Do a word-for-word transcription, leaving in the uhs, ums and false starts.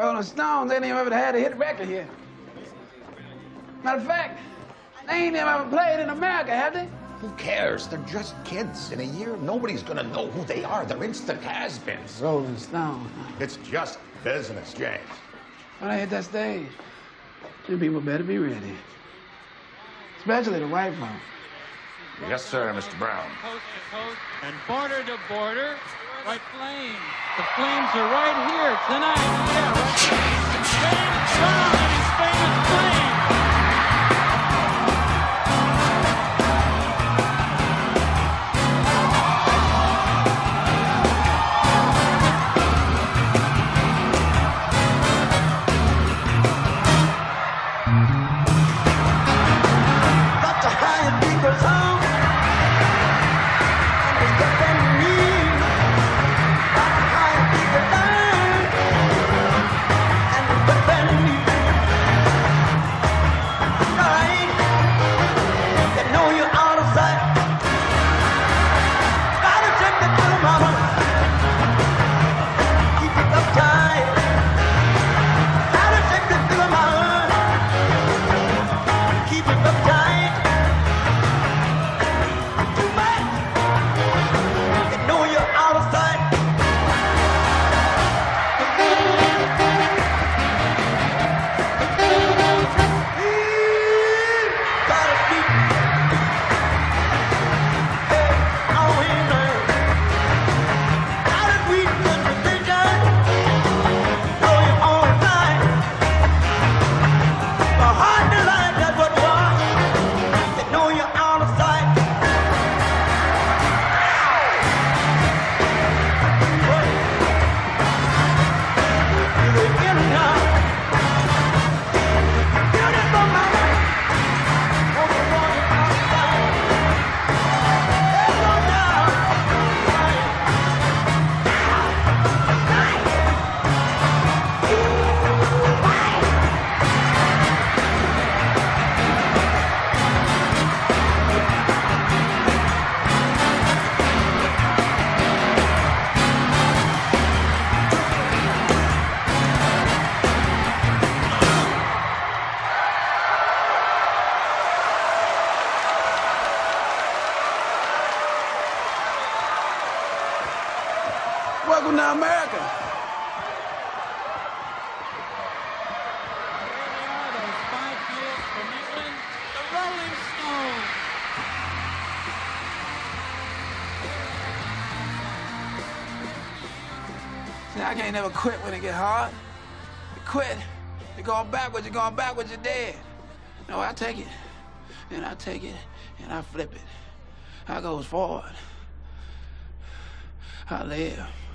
Rolling Stones ain't even ever had a hit record here. Matter of fact, they ain't even ever played in America, have they? Who cares? They're just kids. In a year, nobody's gonna know who they are. They're instant has-beens. Rolling Stones. It's just business, James. When I hit that stage, you people better be ready. Especially the white folks. Yes, sir, Mister Brown. Coast to coast and border to border. Right flames. The flames are right here tonight. Yeah, right here. James Brown and his famous flames. Welcome to America. Here we are, those five years from England, the Rolling Stones. See, I can't never quit when it get hard. You quit, you're going backwards, you're going backwards, you're dead. No, I take it, and I take it, and I flip it. I goes forward. I live.